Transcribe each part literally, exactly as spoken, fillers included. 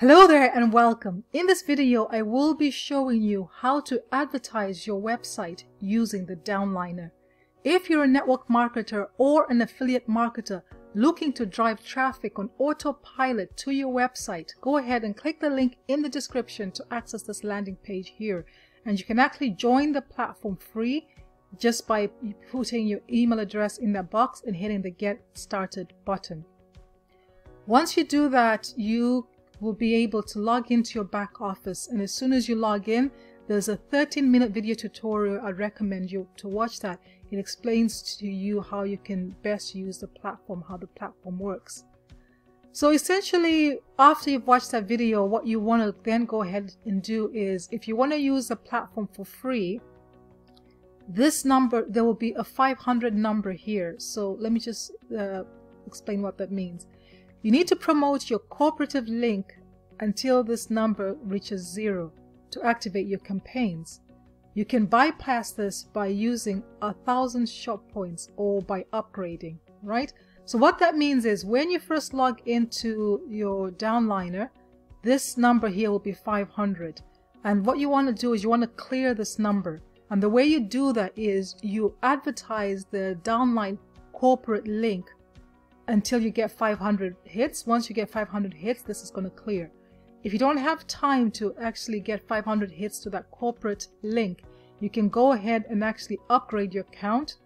Hello there and welcome. In this video I will be showing you how to advertise your website using the downliner. If you're a network marketer or an affiliate marketer looking to drive traffic on autopilot to your website, go ahead and click the link in the description to access this landing page here, and you can actually join the platform free just by putting your email address in that box and hitting the Get Started button. Once you do that, you will be able to log into your back office, and as soon as you log in, there's a thirteen minute video tutorial. I recommend you to watch that. It explains to you how you can best use the platform, how the platform works. So essentially, after you've watched that video, what you want to then go ahead and do is, if you want to use the platform for free, this number, there will be a five hundred number here. So let me just uh, explain what that means. You need to promote your cooperative link until this number reaches zero to activate your campaigns. You can bypass this by using a thousand shop points or by upgrading, right? So what that means is when you first log into your downliner, this number here will be five hundred. And what you want to do is you want to clear this number. And the way you do that is you advertise the downline corporate link until you get five hundred hits. Once you get five hundred hits, this is going to clear. If you don't have time to actually get five hundred hits to that corporate link, you can go ahead and actually upgrade your account,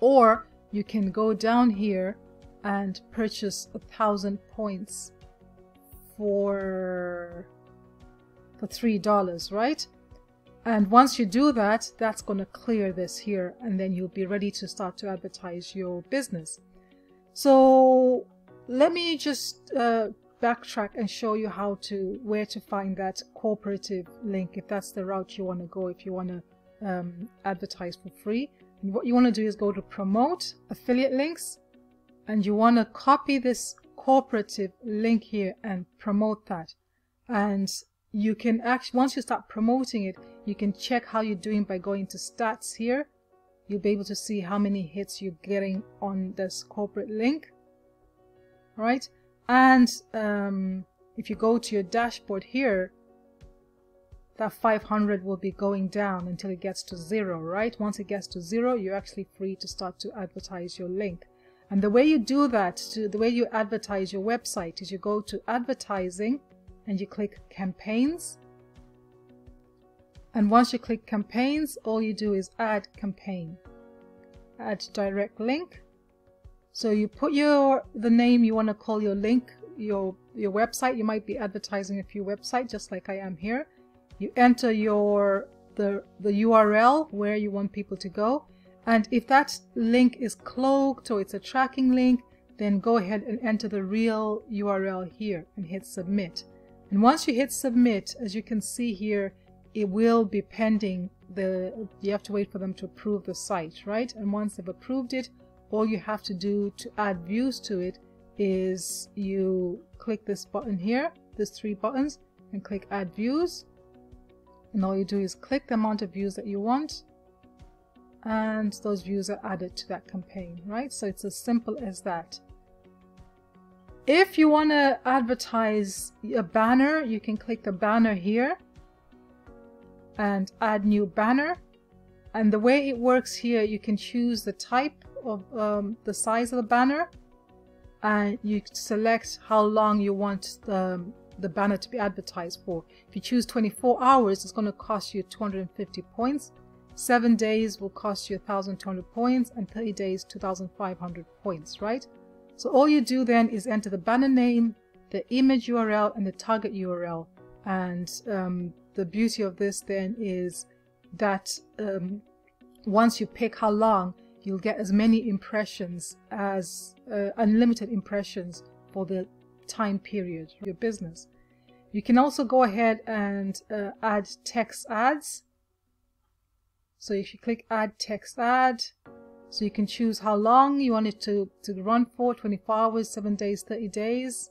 or you can go down here and purchase a thousand points for for three dollars, right? And once you do that, that's going to clear this here, and then you'll be ready to start to advertise your business. So let me just uh, backtrack and show you how to where to find that cooperative link, if that's the route you want to go, if you want to um, advertise for free. And what you want to do is go to Promote Affiliate Links, and you want to copy this cooperative link here and promote that. And you can actually, once you start promoting it, you can check how you're doing by going to stats here. You'll be able to see how many hits you're getting on this corporate link, right? And um, if you go to your dashboard here, that five hundred will be going down until it gets to zero, right? Once it gets to zero, you're actually free to start to advertise your link. And the way you do that, to, the way you advertise your website, is you go to Advertising and you click Campaigns. And once you click Campaigns, all you do is Add Campaign, Add Direct Link. So you put your the name you want to call your link, your your website. You might be advertising a few websites, just like I am here. You enter your the the U R L where you want people to go, and if that link is cloaked or it's a tracking link, then go ahead and enter the real U R L here and hit Submit. And once you hit Submit, as you can see here, it will be pending. The you have to wait for them to approve the site, right? And once they've approved it, all you have to do to add views to it is you click this button here, these three buttons, and click Add Views. And all you do is click the amount of views that you want, and those views are added to that campaign, right? So it's as simple as that. If you want to advertise a banner, you can click the banner here and Add New Banner. And the way it works here, you can choose the type of um, the size of the banner, and you select how long you want the, the banner to be advertised for. If you choose twenty-four hours, it's going to cost you two hundred fifty points, seven days will cost you one thousand two hundred points, and thirty days two thousand five hundred points, right? So all you do then is enter the banner name, the image U R L, and the target U R L. And um, the beauty of this then is that um, once you pick how long, you'll get as many impressions as uh, unlimited impressions for the time period of your business. You can also go ahead and uh, add text ads. So if you click Add Text Ad, so you can choose how long you want it to, to run for, twenty-four hours, seven days, thirty days.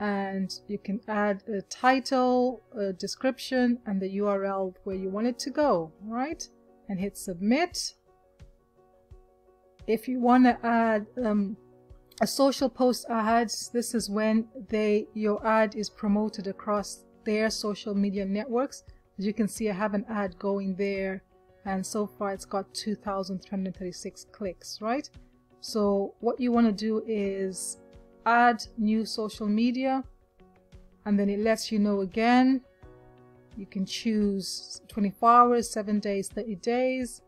And you can add a title, a description, and the U R L where you want it to go, right? And hit Submit. If you want to add um, A social post ads, this is when they your ad is promoted across their social media networks. As you can see, I have an ad going there, and so far it's got two thousand three hundred thirty-six clicks, right? So what you want to do is add new social media, and then it lets you know again. You can choose twenty-four hours, seven days, thirty days,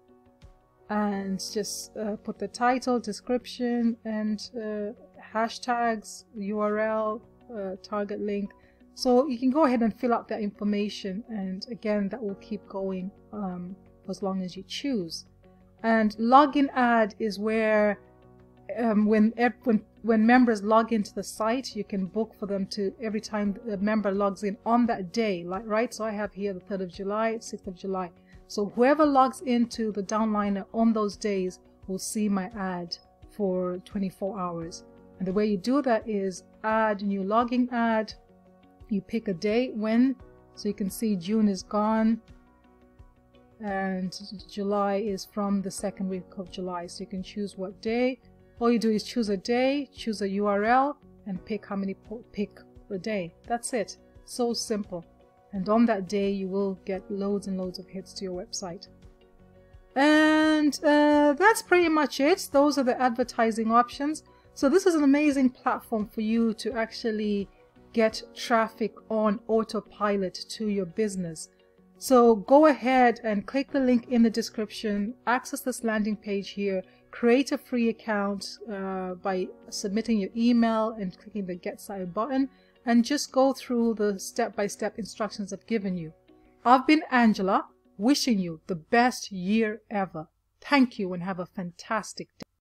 and just uh, put the title, description, and uh, hashtags, U R L, uh, target link. So you can go ahead and fill out that information, and again that will keep going um, as long as you choose. And login ad is where um, when, when when members log into the site, you can book for them to every time the member logs in on that day, like, right? So I have here the third of July, sixth of July. So whoever logs into the downliner on those days will see my ad for twenty-four hours. And the way you do that is add new login ad. You pick a date when, so you can see June is gone and July is from the second week of July, so you can choose what day. All you do is choose a day, choose a U R L, and pick how many pick a day. That's it. So simple. And on that day you will get loads and loads of hits to your website. And uh, that's pretty much it. Those are the advertising options. So this is an amazing platform for you to actually get traffic on autopilot to your business. So go ahead and click the link in the description, access this landing page here, create a free account uh, by submitting your email and clicking the Get Started button, and just go through the step-by-step instructions I've given you. I've been Angela, wishing you the best year ever. Thank you and have a fantastic day.